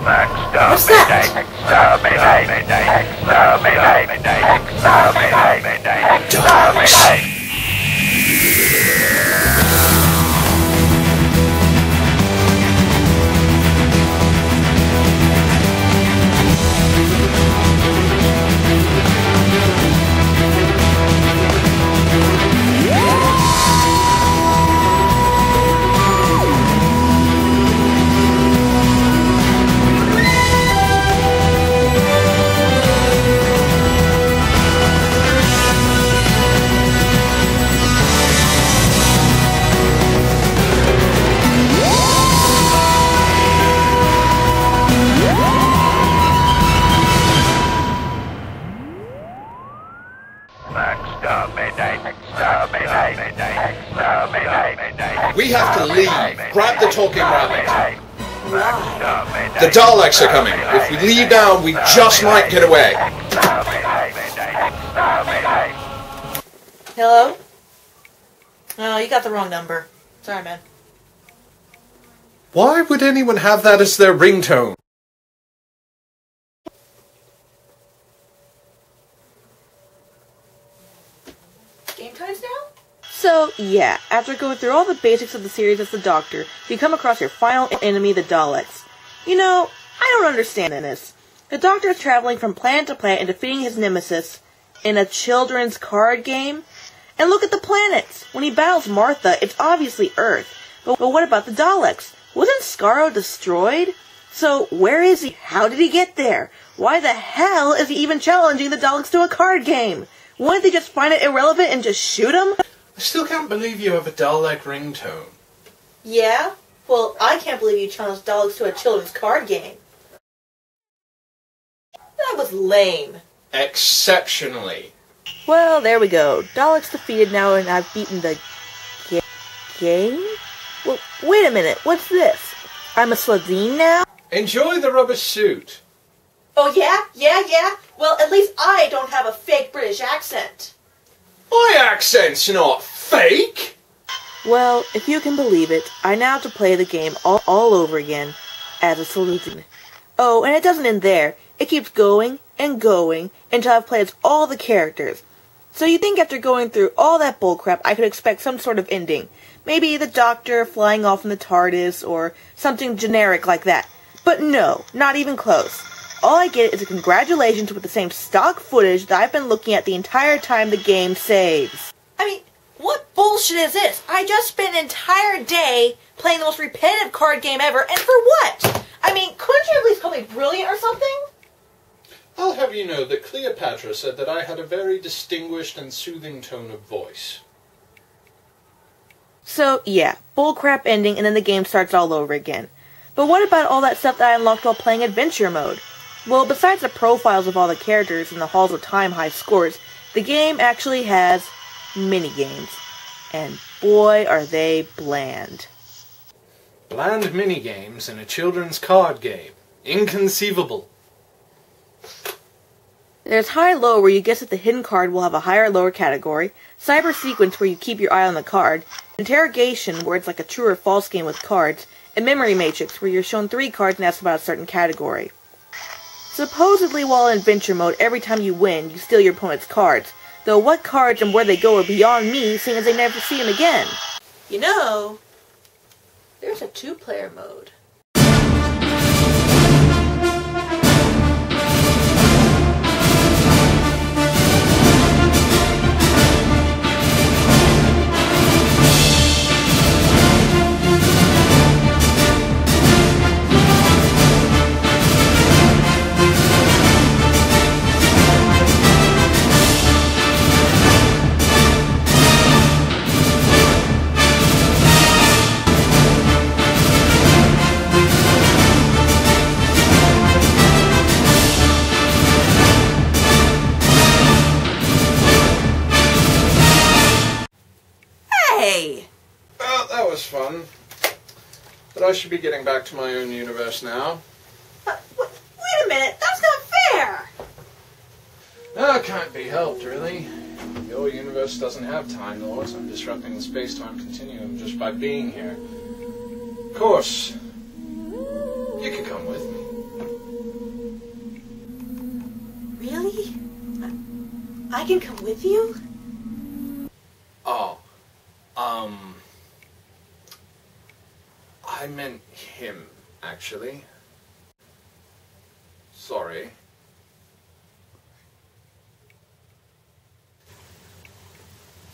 What's that? Daleks. We have to leave. Grab the talking rabbit. The Daleks are coming. If we leave now, we just might get away. Hello? Oh, you got the wrong number. Sorry, man. Why would anyone have that as their ringtone? Game time's now? So, yeah, after going through all the basics of the series as the Doctor, you come across your final enemy, the Daleks. You know, I don't understand this. The Doctor is traveling from planet to planet and defeating his nemesis in a children's card game. And look at the planets! When he battles Martha, it's obviously Earth. But what about the Daleks? Wasn't Skaro destroyed? So, where is he? How did he get there? Why the hell is he even challenging the Daleks to a card game? Wouldn't they just find it irrelevant and just shoot him? I still can't believe you have a Dalek ringtone. Yeah? Well, I can't believe you challenged Daleks to a children's card game. That was lame. Exceptionally. Well, there we go. Daleks defeated now and I've beaten the... game? Well, wait a minute. What's this? I'm a Slitheen now? Enjoy the rubber suit. Oh, yeah? Yeah, yeah? Well, at least I don't have a fake British accent. My accent's not fake! Well, if you can believe it, I now have to play the game all over again as a Slitheen. Oh, and it doesn't end there. It keeps going until I've played as all the characters. So you'd think after going through all that bullcrap, I could expect some sort of ending. Maybe the Doctor flying off in the TARDIS or something generic like that. But no, not even close. All I get is a congratulations with the same stock footage that I've been looking at the entire time the game saves. I mean, what bullshit is this? I just spent an entire day playing the most repetitive card game ever, and for what? I mean, couldn't you at least call me brilliant or something? I'll have you know that Cleopatra said that I had a very distinguished and soothing tone of voice. So, yeah, bullcrap ending, and then the game starts all over again. But what about all that stuff that I unlocked while playing Adventure Mode? Well, besides the profiles of all the characters and the Halls of Time high scores, the game actually has minigames. And boy, are they bland. Bland minigames in a children's card game. Inconceivable. There's High-Low, where you guess that the hidden card will have a higher or lower category, Cyber Sequence, where you keep your eye on the card, Interrogation, where it's like a true or false game with cards, and Memory Matrix, where you're shown 3 cards and asked about a certain category. Supposedly, while in Adventure Mode, every time you win, you steal your opponent's cards. Though what cards and where they go are beyond me, seeing as they never see them again. You know, there's a 2-player mode. Fun, but I should be getting back to my own universe now. Wait a minute, that's not fair! Oh, can't be helped, really. Your universe doesn't have Time Lords. I'm disrupting the space-time continuum just by being here. Of course, you could come with me. I can come with you? Oh. I meant him, actually. Sorry.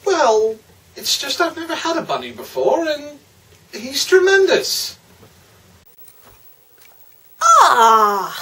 Well, it's just I've never had a bunny before, and he's tremendous. Ah!